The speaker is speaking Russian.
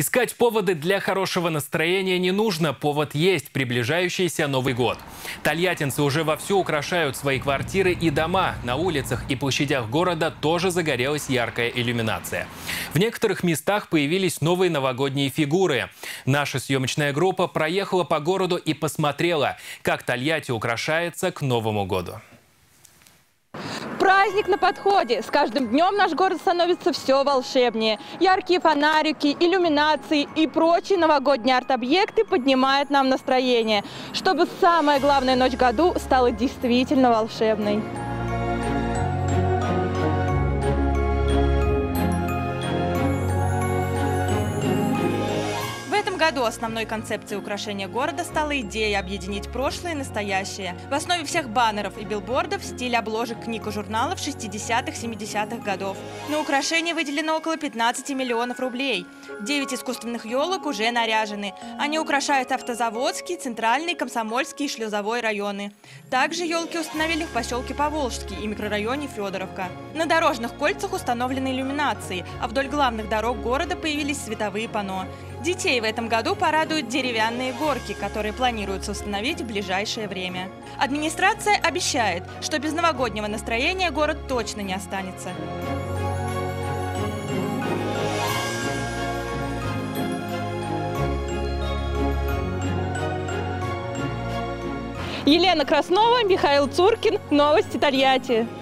Искать поводы для хорошего настроения не нужно. Повод есть – приближающийся Новый год. Тольяттинцы уже вовсю украшают свои квартиры и дома. На улицах и площадях города тоже загорелась яркая иллюминация. В некоторых местах появились новые новогодние фигуры. Наша съемочная группа проехала по городу и посмотрела, как Тольятти украшается к Новому году. Праздник на подходе. С каждым днем наш город становится все волшебнее. Яркие фонарики, иллюминации и прочие новогодние арт-объекты поднимают нам настроение, чтобы самая главная ночь в году стала действительно волшебной. В этом году основной концепцией украшения города стала идея объединить прошлое и настоящее. В основе всех баннеров и билбордов стиль обложек книг и журналов 60-70-х годов. На украшение выделено около 15 миллионов рублей. 9 искусственных елок уже наряжены. Они украшают Автозаводский, Центральный, Комсомольский и Шлюзовой районы. Также елки установили в поселке Поволжский и микрорайоне Федоровка. На дорожных кольцах установлены иллюминации, а вдоль главных дорог города появились световые панно. Детей в этом году порадуют деревянные горки, которые планируется установить в ближайшее время. Администрация обещает, что без новогоднего настроения город точно не останется. Елена Краснова, Михаил Цуркин, Новости Тольятти.